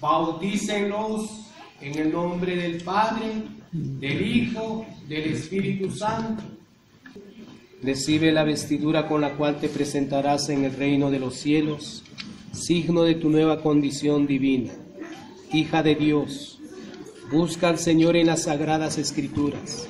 bautícenlos en el nombre del Padre, del Hijo, del Espíritu Santo. Recibe la vestidura con la cual te presentarás en el reino de los cielos, signo de tu nueva condición divina. Hija de Dios, busca al Señor en las Sagradas Escrituras.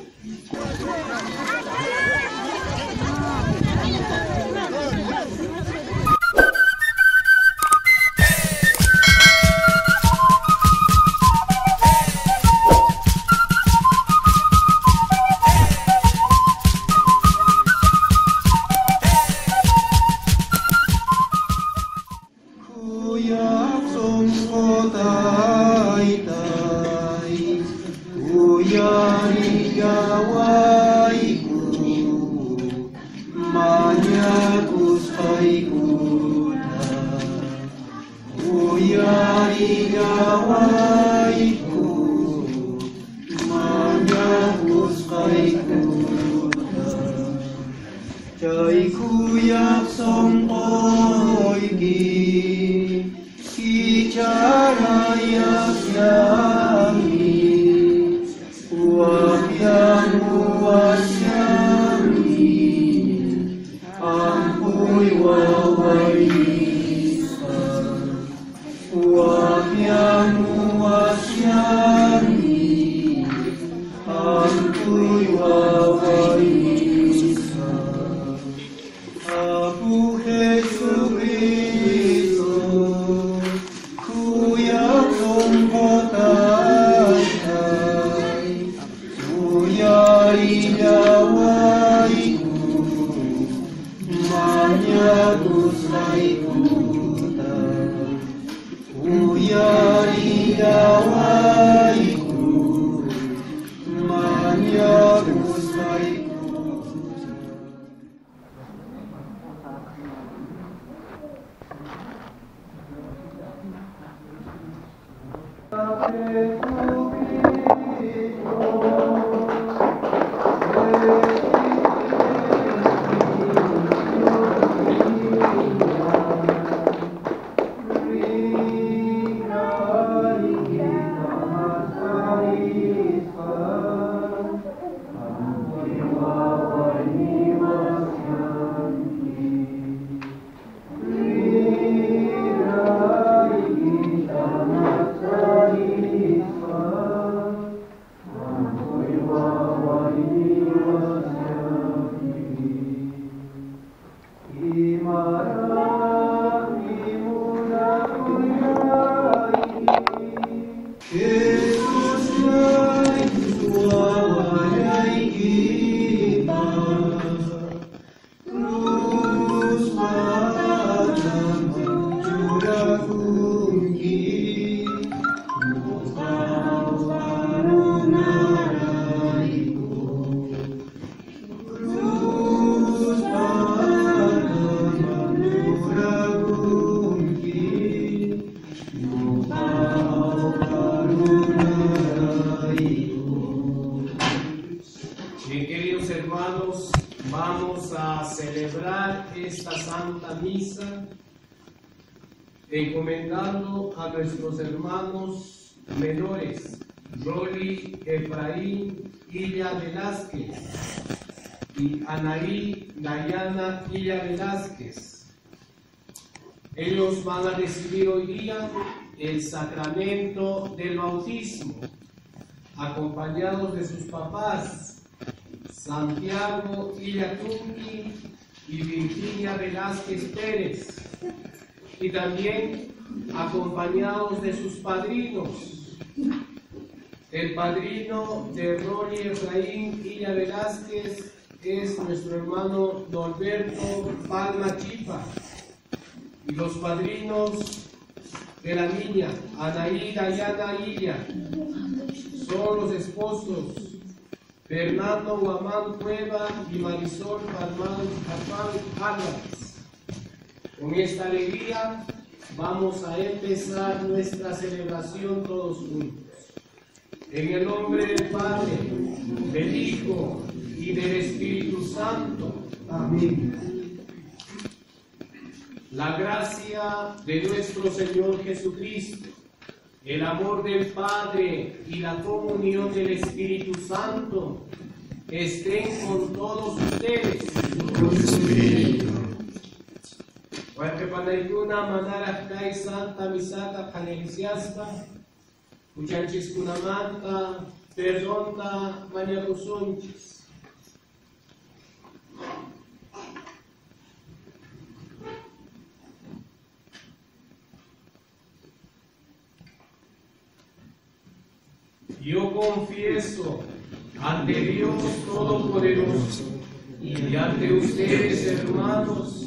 Encomendando a nuestros hermanos menores, Rolly Efraín Illa Velázquez y Anaí Dayana Illa Velázquez. Ellos van a recibir hoy día el sacramento del bautismo, acompañados de sus papás, Santiago Illa Cunqui y Virginia Velázquez Pérez, y también acompañados de sus padrinos, el padrino de Rolly Efraín Illa Velázquez es nuestro hermano Norberto Palma Chipa, y los padrinos de la niña Anaí Dayana Illa son los esposos Fernando Guamán Cueva y Marisol Palma Álvarez. Con esta alegría vamos a empezar nuestra celebración todos juntos. En el nombre del Padre, del Hijo y del Espíritu Santo. Amén. La gracia de nuestro Señor Jesucristo, el amor del Padre y la comunión del Espíritu Santo estén con todos ustedes. Con su espíritu. Guatepanayuna manarajkai santa misata paneliciasta, uchanchis kunamanta, perdonta maniacosonchis. Yo confieso ante Dios Todopoderoso y ante ustedes, hermanos,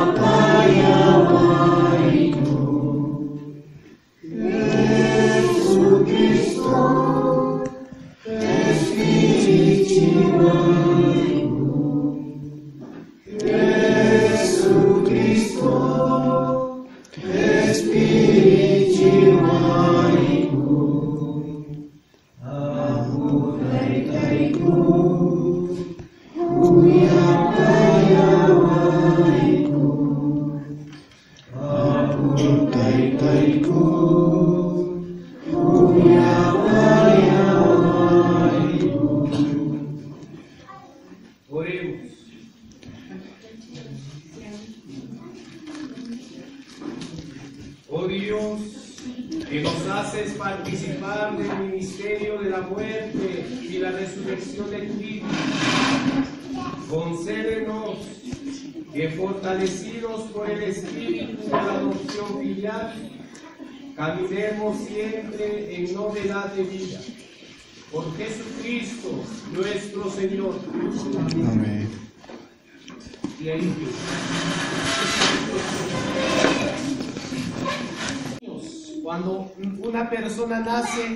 Nace,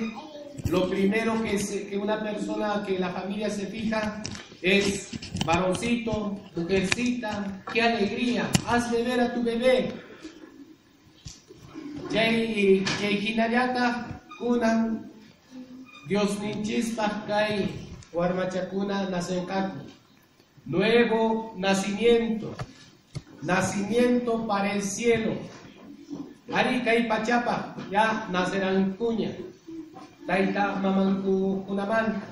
lo primero que una persona, que la familia se fija es varoncito, mujercita, qué alegría, haz beber a tu bebé. Jai jinayata kunan, Dios ninchispa kai, huarmachakuna nasenkaku. Nuevo nacimiento, nacimiento para el cielo. Arica y Pachapa, ya nacerán cuña, taita mamanku kunaman,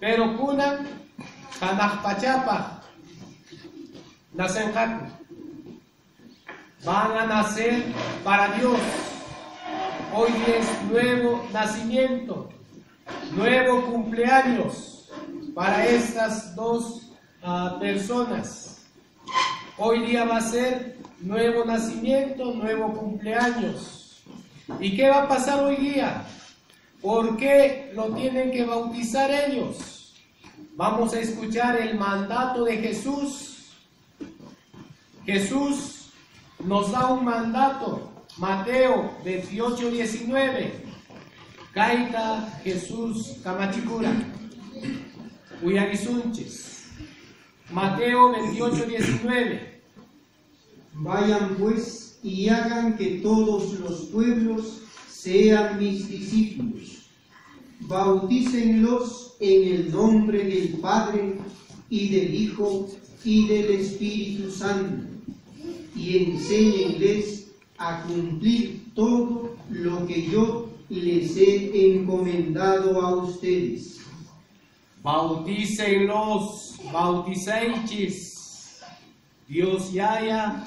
pero kuna, kanak Pachapa, nacen jacu, van a nacer para Dios. Hoy es nuevo nacimiento, nuevo cumpleaños para estas dos personas. Hoy día va a ser nuevo nacimiento, nuevo cumpleaños. ¿Y qué va a pasar hoy día? ¿Por qué lo tienen que bautizar ellos? Vamos a escuchar el mandato de Jesús. Jesús nos da un mandato. Mateo 28:19. Kaita Jesús Kamachikura. Uyagisunches. Mateo 28:19. Vayan pues y hagan que todos los pueblos sean mis discípulos. Bautícenlos en el nombre del Padre y del Hijo y del Espíritu Santo, y enséñenles a cumplir todo lo que yo les he encomendado a ustedes. Bautícenlos, bautizanchis. Dios Yaya,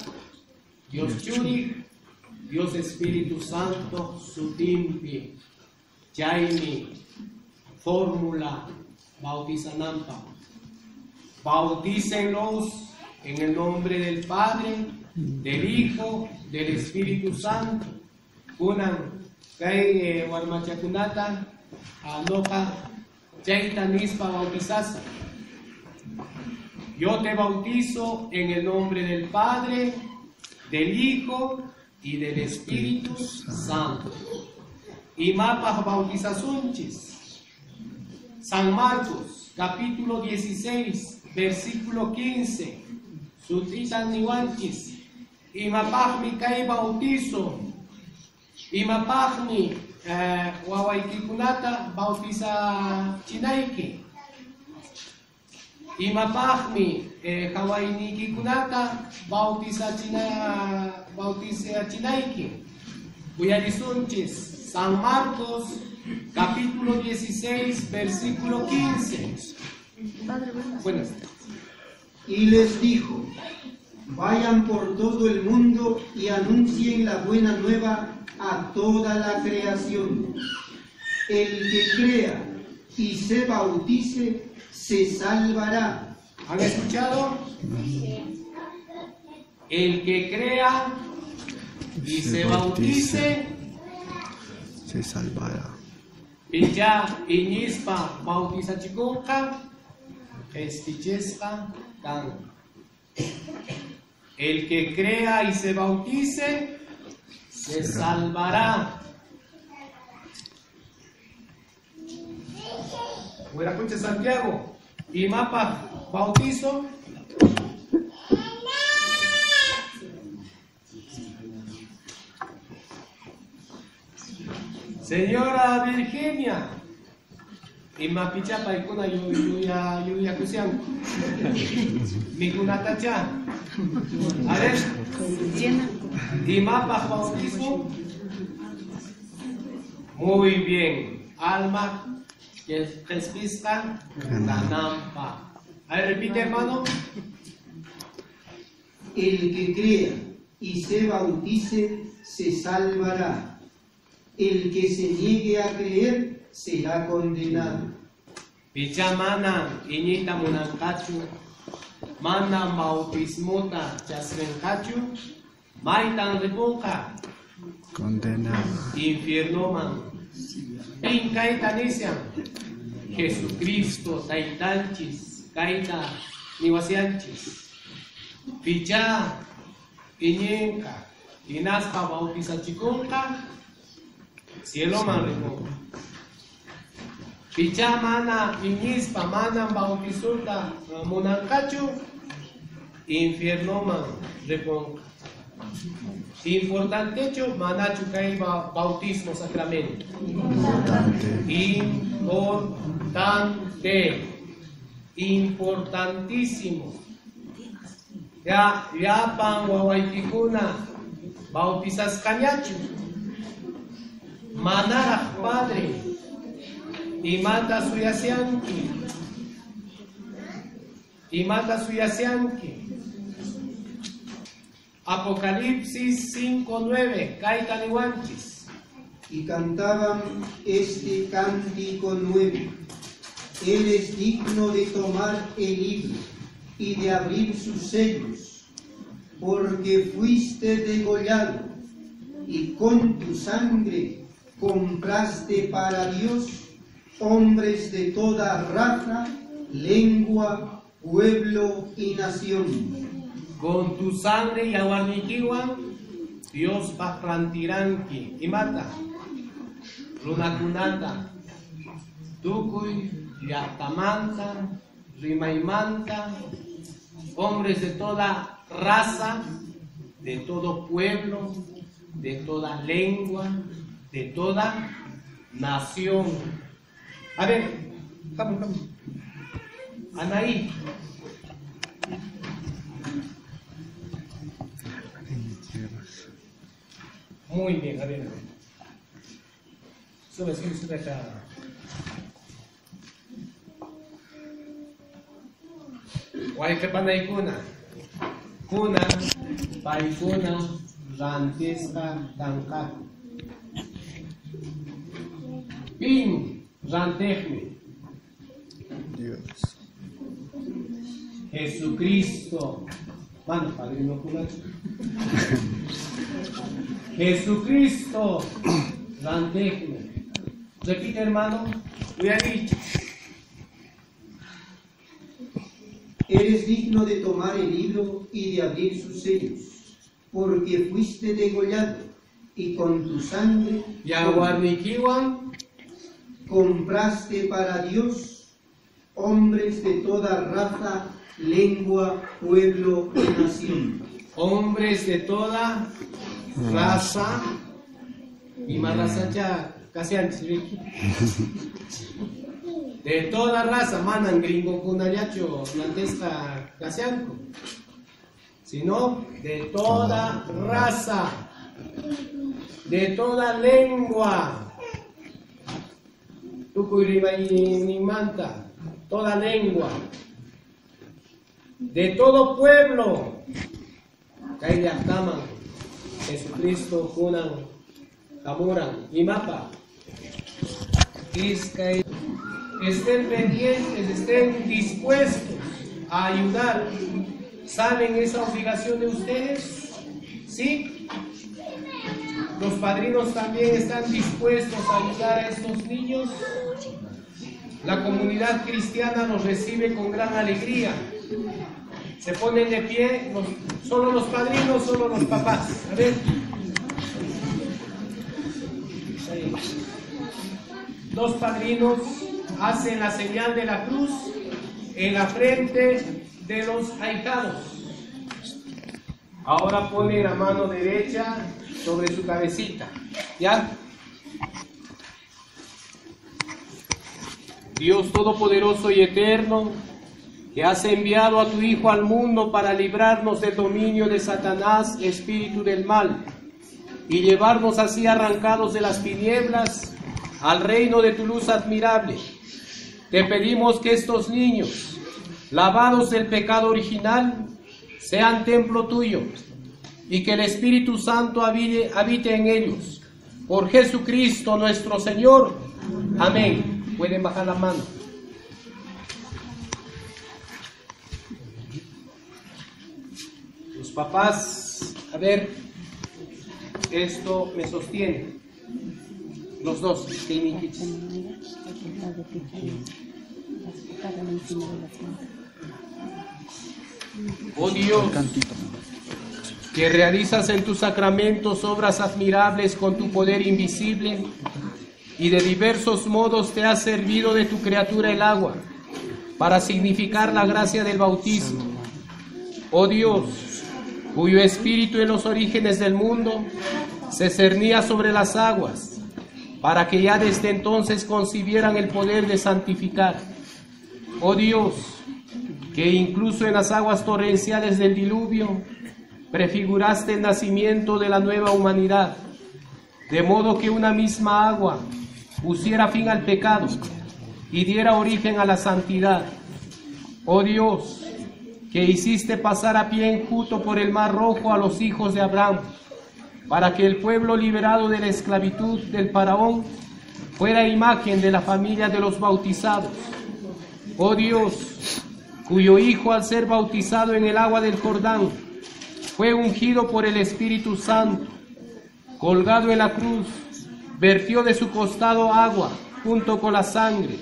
Dios Churi, Dios Espíritu Santo, Sutimpi, Jaime, fórmula, bautizan Nampa. Bautícenlos en el nombre del Padre, del Hijo, del Espíritu Santo. Kunan kay warmachakunata aloka chaita nispa bautizasa. Yo te bautizo en el nombre del Padre, del Hijo y del Espíritu Santo. Y mapas bautizasunchis. San Marcos, capítulo 16, versículo 15. Sutitan niwanchis. Y mapajmi kay bautizo. Y mapajmi wawaikikunata bautiza chinaiki. Imapahmi hawainiki kunata bautiza chinaiki. Uyarisunchis, San Marcos, capítulo 16, versículo 15. Buenas. Y les dijo: vayan por todo el mundo y anuncien la buena nueva a toda la creación. El que crea y se bautice se salvará. ¿Han escuchado? El que crea y se bautice se salvará. Picha inispa bautiza chikunka estichespa kan. El que crea y se bautice se salvará. Buena noche, Santiago. Y mapa, bautizo. Señora Virginia. Y mapichapa, y kuna, yo ya cusián. Mi kuna tacha. A ver. Y mapa, bautizo. Muy bien. Alma. Y el presbista, la nampa. A ver, repite, hermano. El que crea y se bautice se salvará. El que se niegue a creer será condenado. Pichamana, inita munancachu, mana bautismota, chasrencachu, maitan repunca. Condenado. Infierno man. Jesucristo, taitanchis, kaita, niwasianchis, picha, iñenka, inaspa bautiza chikunka, cielo manrico, picha mana, iñispa mana bautizulta, monancachu, infierno man, reponca. Importante hecho, manachu caiba bautismo sacramento. Importante. Importantísimo. Ya pan guawaiticuna. Bautizas cañachu. Manara padre. Y mata suyacianqui. Apocalipsis 5:9, Caitaniwanchis. Y cantaban este cántico nuevo: Él es digno de tomar el libro y de abrir sus sellos, porque fuiste degollado y con tu sangre compraste para Dios hombres de toda raza, lengua, pueblo y nación. Con tu sangre y aguarniquiwa, Dios va plantiranqui y mata. Runacunata, tucuy, yatamanta, rimaimanta, hombres de toda raza, de todo pueblo, de toda lengua, de toda nación. A ver, vamos. Anaí. Muy bien, a ver. Sube acá. Guaycapanaycuna. Cuna, paicuna, rantesca, tanca. Pin, rantejme. ayúdanos. Jesucristo, mano, Padre no ocular. Jesucristo, grandéjeme. Repite, hermano, voy a gritar. Eres digno de tomar el libro y de abrir sus sellos, porque fuiste degollado y con tu sangre compraste para Dios hombres de toda raza, lengua, pueblo y nación. Hombres de toda raza y más raza ya casi antes, Ricky. De toda raza, manan gringo cunayacho, holandesca, casianco. Sino de toda raza, de toda lengua. Tucuiribainimanta, toda lengua. De todo pueblo. Cayactaman, Jesucristo, Junan, Camuran, Imapa. Estén pendientes, estén dispuestos a ayudar. ¿Saben esa obligación de ustedes? ¿Sí? Los padrinos también están dispuestos a ayudar a estos niños. La comunidad cristiana los recibe con gran alegría. Se ponen de pie, solo los padrinos, solo los papás. A ver. Los padrinos hacen la señal de la cruz en la frente de los ahijados. Ahora pone la mano derecha sobre su cabecita. ¿Ya? Dios todopoderoso y eterno, que has enviado a tu Hijo al mundo para librarnos del dominio de Satanás, espíritu del mal, y llevarnos así arrancados de las tinieblas al reino de tu luz admirable. Te pedimos que estos niños, lavados del pecado original, sean templo tuyo, y que el Espíritu Santo habite en ellos. Por Jesucristo nuestro Señor. Amén. Pueden bajar la mano. Los papás, a ver, esto me sostiene. Los dos, oh Dios, que realizas en tus sacramentos obras admirables con tu poder invisible, y de diversos modos te has servido de tu criatura el agua para significar la gracia del bautismo. Oh Dios, cuyo espíritu en los orígenes del mundo se cernía sobre las aguas, para que ya desde entonces concibieran el poder de santificar. Oh Dios, que incluso en las aguas torrenciales del diluvio prefiguraste el nacimiento de la nueva humanidad, de modo que una misma agua pusiera fin al pecado y diera origen a la santidad. Oh Dios, que hiciste pasar a pie enjuto por el mar Rojo a los hijos de Abraham, para que el pueblo liberado de la esclavitud del faraón fuera imagen de la familia de los bautizados. Oh Dios, cuyo Hijo al ser bautizado en el agua del Jordán fue ungido por el Espíritu Santo, colgado en la cruz, vertió de su costado agua junto con la sangre,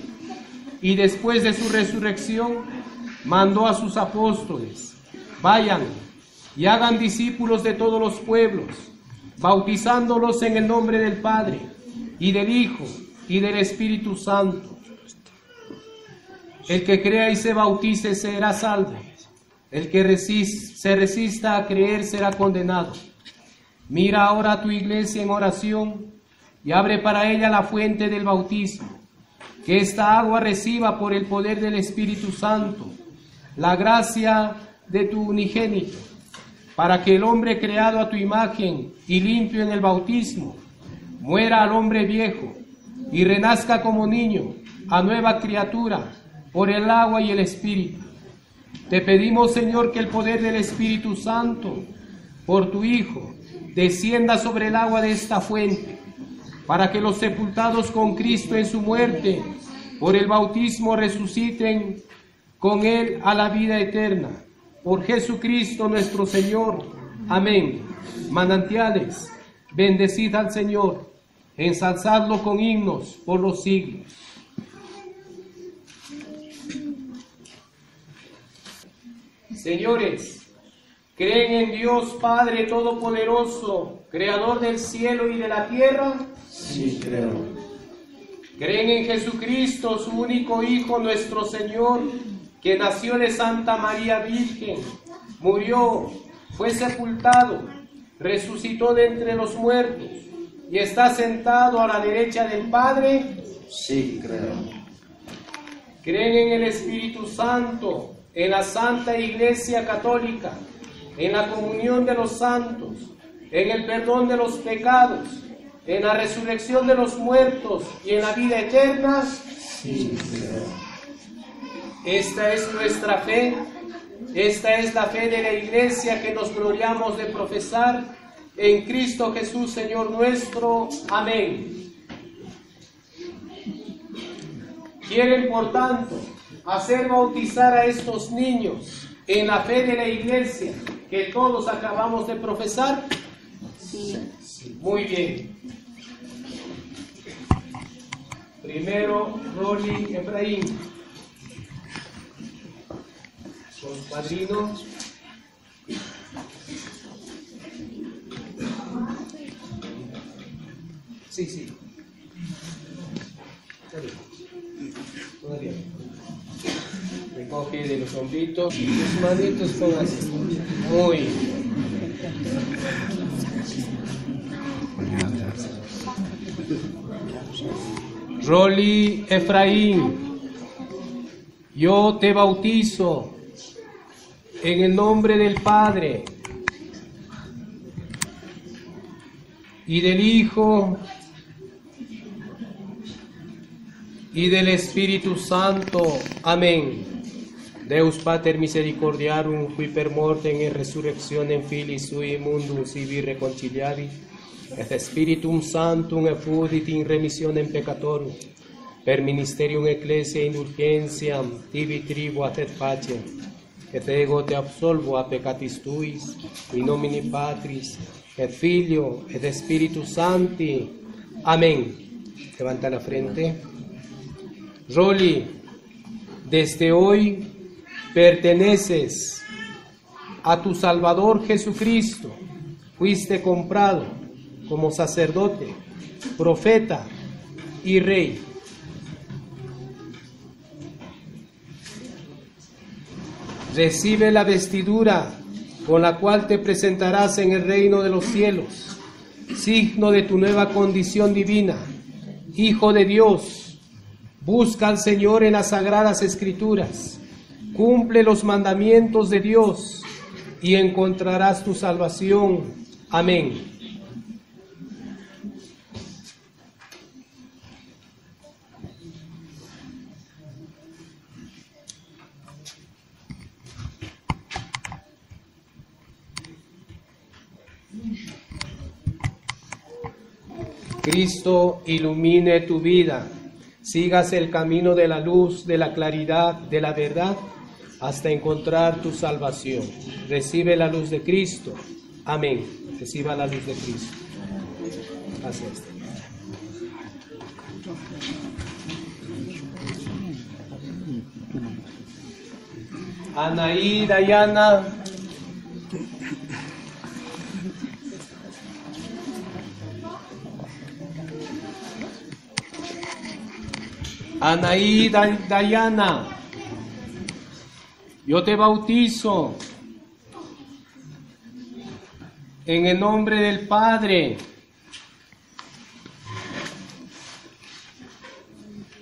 y después de su resurrección mandó a sus apóstoles: vayan y hagan discípulos de todos los pueblos, bautizándolos en el nombre del Padre, y del Hijo, y del Espíritu Santo. El que crea y se bautice será salvo; el que se resista a creer será condenado. Mira ahora a tu iglesia en oración, y abre para ella la fuente del bautismo, que esta agua reciba por el poder del Espíritu Santo la gracia de tu unigénito, para que el hombre creado a tu imagen y limpio en el bautismo muera al hombre viejo y renazca como niño a nueva criatura por el agua y el Espíritu. Te pedimos, Señor, que el poder del Espíritu Santo por tu Hijo descienda sobre el agua de esta fuente, para que los sepultados con Cristo en su muerte por el bautismo resuciten con él a la vida eterna. Por Jesucristo nuestro Señor. Amén. Manantiales, bendecid al Señor, ensalzadlo con himnos por los siglos. Señores, ¿creen en Dios Padre Todopoderoso, Creador del cielo y de la tierra? Sí, creo. ¿Creen en Jesucristo, su único Hijo, nuestro Señor, que nació de Santa María Virgen, murió, fue sepultado, resucitó de entre los muertos y está sentado a la derecha del Padre? Sí, creo. ¿Creen en el Espíritu Santo, en la Santa Iglesia Católica, en la comunión de los santos, en el perdón de los pecados, en la resurrección de los muertos y en la vida eterna? Sí, Señor. Esta es nuestra fe, esta es la fe de la Iglesia que nos gloriamos de profesar, en Cristo Jesús, Señor nuestro. Amén. Quieren, por tanto, hacer bautizar a estos niños en la fe de la Iglesia que todos acabamos de profesar. Sí. Muy bien. Primero, Rolly Efraín, compadrino. Sí. Todavía. Recoge de los hombritos, los manitos con así. Muy bien. Rolly Efraín, yo te bautizo en el nombre del Padre y del Hijo y del Espíritu Santo. Amén. Deus Pater misericordiarum, qui per mortem et resurrectionem Filii sui mundum sibi reconciliavi, et Spiritum Sanctum effudit in remissionem peccatorum, per ministerium ecclesiae indulgentiam tibi tribuat et pacem, et ego te absolvo a peccatis tuis, in nomine Patris, et Filio, et Spiritus Sancti. Amén. Levanta la frente. Rolly, desde hoy perteneces a tu Salvador Jesucristo. Fuiste comprado como sacerdote, profeta y rey. Recibe la vestidura con la cual te presentarás en el reino de los cielos, signo de tu nueva condición divina, hijo de Dios. Busca al Señor en las Sagradas Escrituras, cumple los mandamientos de Dios y encontrarás tu salvación. Amén. Cristo ilumine tu vida. Sigas el camino de la luz, de la claridad, de la verdad, hasta encontrar tu salvación. Recibe la luz de Cristo. Amén. Reciba la luz de Cristo. Haz esto. Anaí Dayana Dayana, yo te bautizo en el nombre del Padre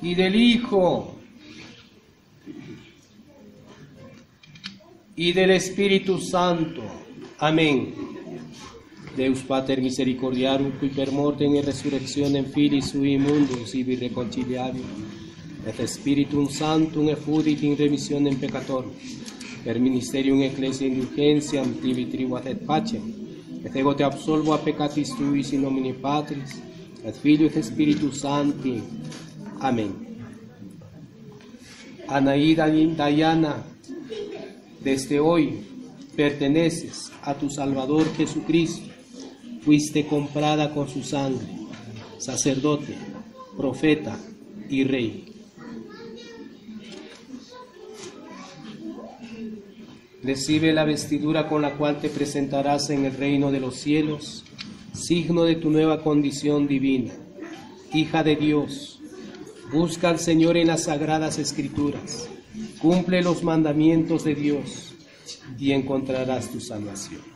y del Hijo y del Espíritu Santo. Amén. Deus Pater misericordiarum, qui per mortem et resurrectionem Filii sui mundum sibi reconciliavi, et Spiritum Sanctum effudit in remissionem peccatorum, per ministerium ecclesiae indulgentiam tibi tribuat et pacem, et ego te absolvo a peccatis tuis in nomine Patris, et Filio et Spiritus Sancti. Amén. Anaí Dayana, desde hoy perteneces a tu Salvador Jesucristo. Fuiste comprada con su sangre, sacerdote, profeta y rey. Recibe la vestidura con la cual te presentarás en el reino de los cielos, signo de tu nueva condición divina, hija de Dios. Busca al Señor en las sagradas escrituras, cumple los mandamientos de Dios y encontrarás tu sanación.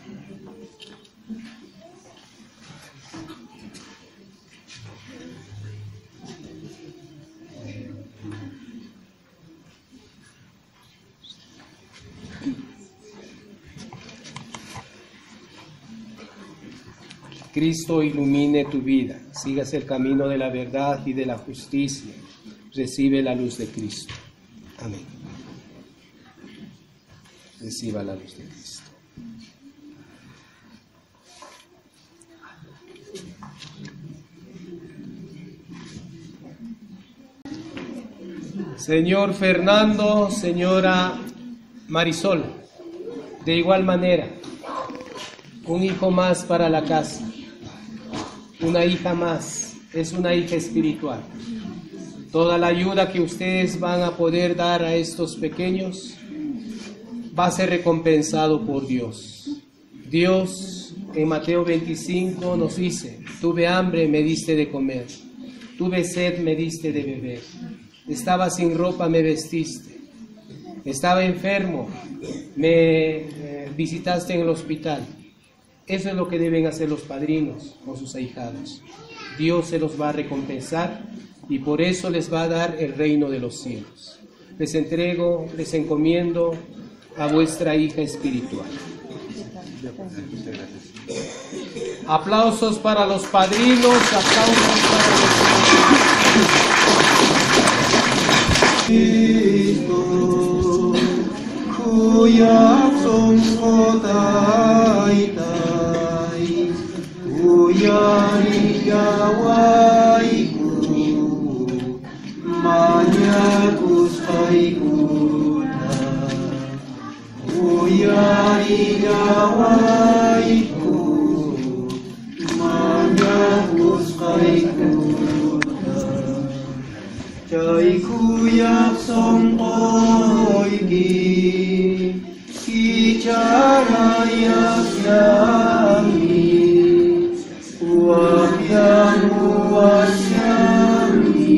Cristo ilumine tu vida, sigas el camino de la verdad y de la justicia, recibe la luz de Cristo. Amén. Reciba la luz de Cristo. Señor Fernando, señora Marisol, de igual manera, un hijo más para la casa. Una hija más, es una hija espiritual. Toda la ayuda que ustedes van a poder dar a estos pequeños va a ser recompensado por Dios. Dios en Mateo 25 nos dice: tuve hambre, me diste de comer; tuve sed, me diste de beber; estaba sin ropa, me vestiste; estaba enfermo, me visitaste en el hospital. Eso es lo que deben hacer los padrinos con sus ahijados. Dios se los va a recompensar y por eso les va a dar el reino de los cielos. Les entrego, les encomiendo a vuestra hija espiritual. Aplausos para los padrinos, aplausos para los padrinos. Uyari yawaiku, manyakus paikuta. Uyari yawaiku, manyakus paikuta. Jaiku yapsom oiki, kicara yasyami. Wapianu wasyami,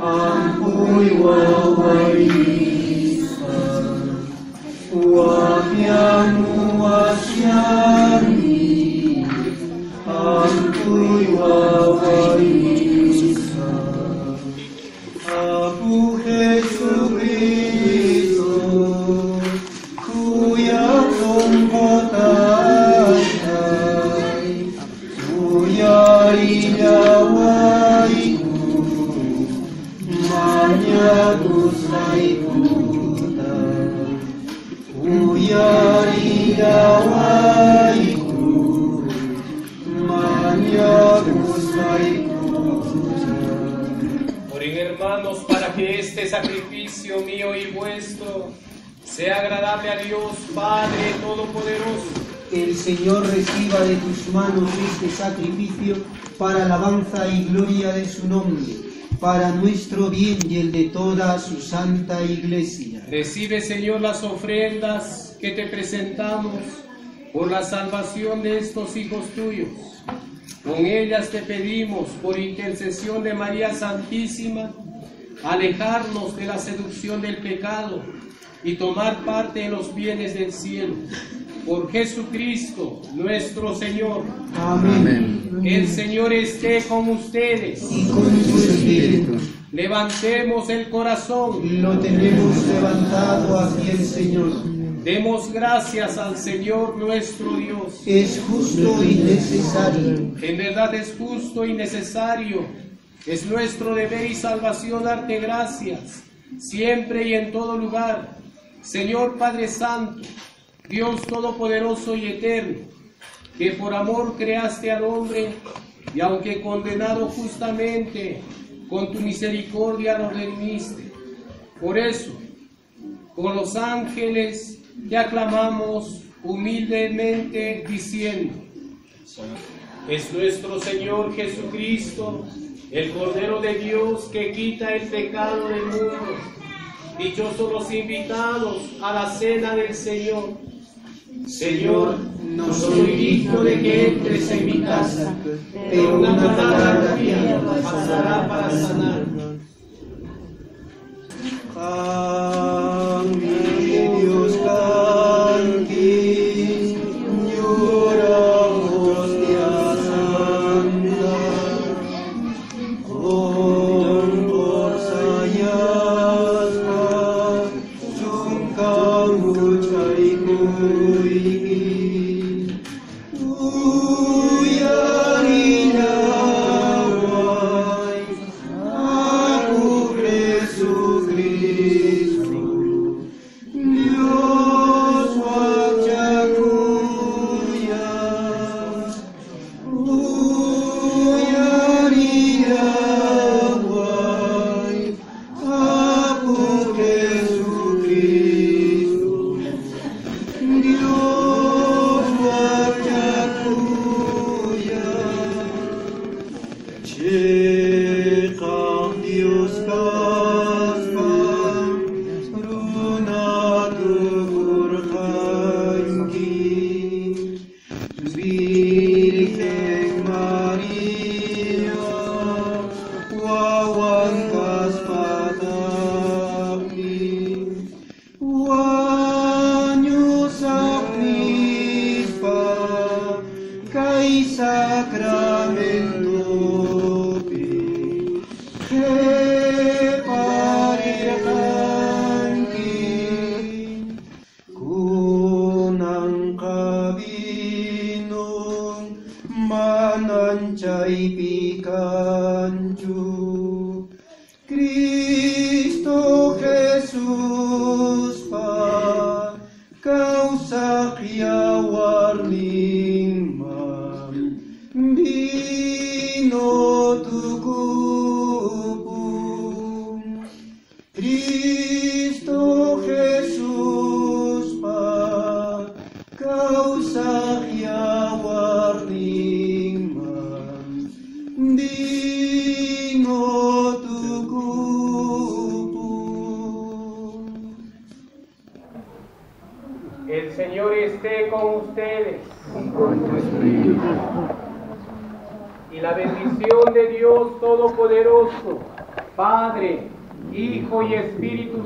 ampui wawaisa. Wapianu wasyami, ampui wawaisa. Abu Yesus Kristo, ku yakin kota. Oren, hermanos, para que este sacrificio mío y vuestro sea agradable a Dios Padre Todopoderoso. Que el Señor reciba de tus manos este sacrificio para alabanza y gloria de su nombre, para nuestro bien y el de toda su santa iglesia. Recibe, Señor, las ofrendas que te presentamos por la salvación de estos hijos tuyos. Con ellas te pedimos, por intercesión de María Santísima, alejarnos de la seducción del pecado y tomar parte en los bienes del cielo. Por Jesucristo nuestro Señor. Amén. El Señor esté con ustedes. Y con su espíritu. Levantemos el corazón. Lo tenemos levantado hacia el Señor. Demos gracias al Señor nuestro Dios. Es justo y necesario. En verdad es justo y necesario. Es nuestro deber y salvación darte gracias, siempre y en todo lugar. Señor Padre Santo, Dios Todopoderoso y Eterno, que por amor creaste al hombre, y aunque condenado justamente, con tu misericordia lo redimiste. Por eso, con los ángeles te aclamamos humildemente diciendo: es nuestro Señor Jesucristo, el Cordero de Dios que quita el pecado del mundo. Dichosos los invitados a la cena del Señor. Señor, no soy digno de que entres en mi casa, pero una palabra mía bastará para sanarme.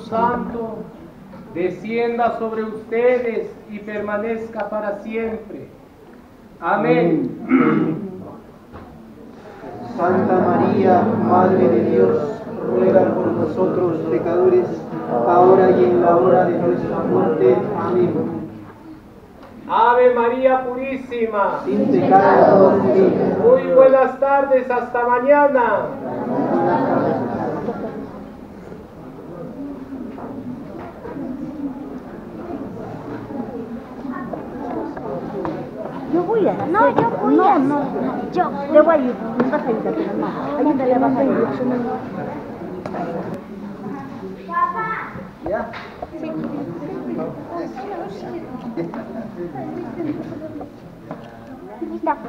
Santo, descienda sobre ustedes y permanezca para siempre. Amén. Santa María, Madre de Dios, ruega por nosotros pecadores, ahora y en la hora de nuestra muerte. Amén. Ave María Purísima, sin pecado. Muy buenas tardes, hasta mañana. Yo le voy a ayudar, me vas a ayudar, ayúdale, vas a ayudar. Papá. ¿Ya? Sí. Listo.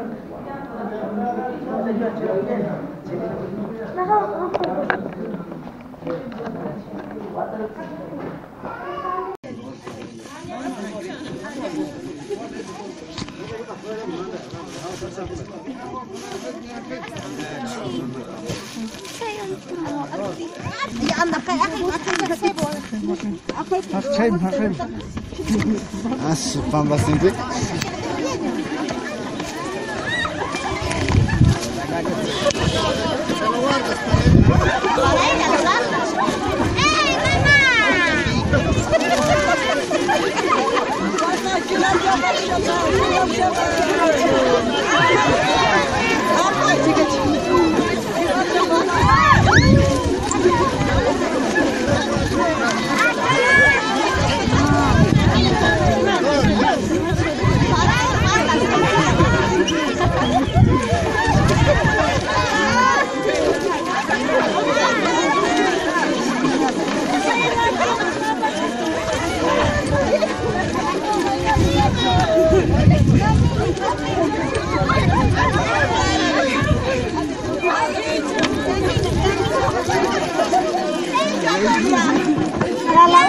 para la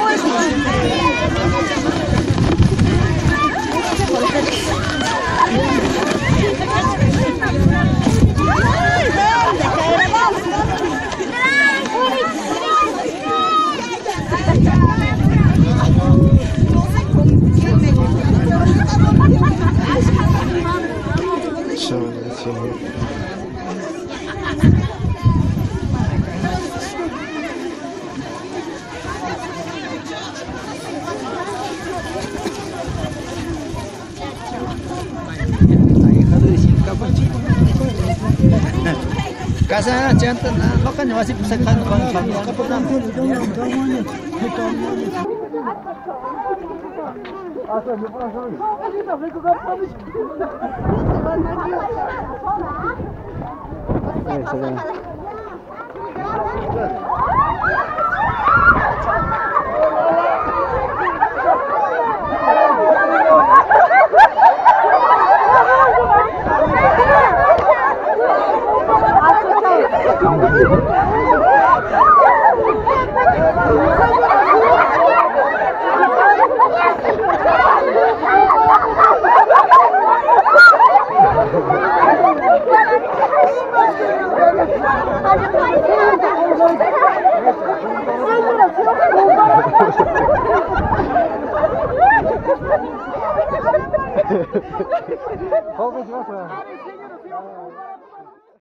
casa chanta nada loca no va a ser sacando con Hope it's not